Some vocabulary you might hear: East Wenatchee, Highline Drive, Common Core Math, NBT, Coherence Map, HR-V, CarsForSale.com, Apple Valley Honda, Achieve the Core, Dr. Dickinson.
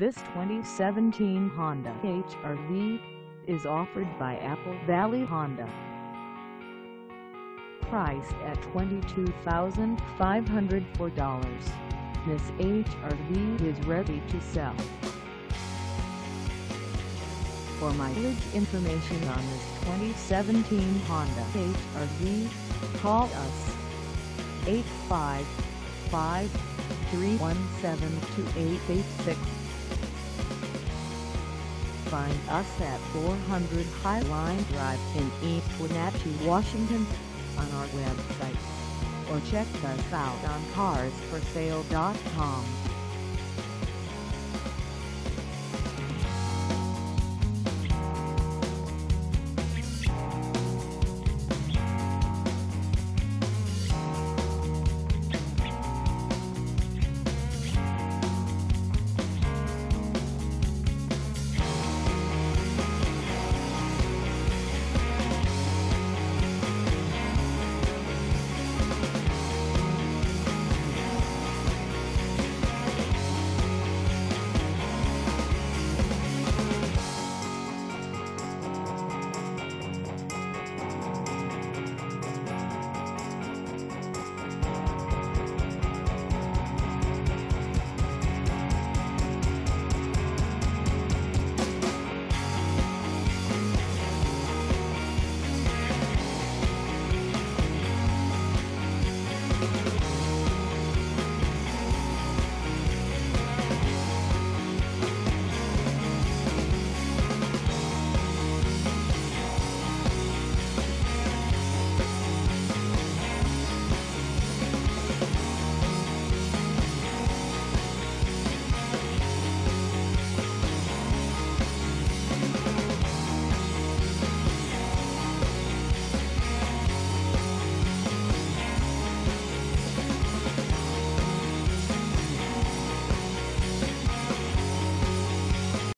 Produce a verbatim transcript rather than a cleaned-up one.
This twenty seventeen Honda H R V is offered by Apple Valley Honda. Priced at twenty-two thousand five hundred four dollars, this H R V is ready to sell. For mileage information on this twenty seventeen Honda H R V, call us eight five five, three one seven, two eight eight six. Find us at four hundred Highline Drive in East Wenatchee, Washington, on our website, or check us out on Cars For Sale dot com.